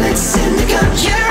Let's send the gun.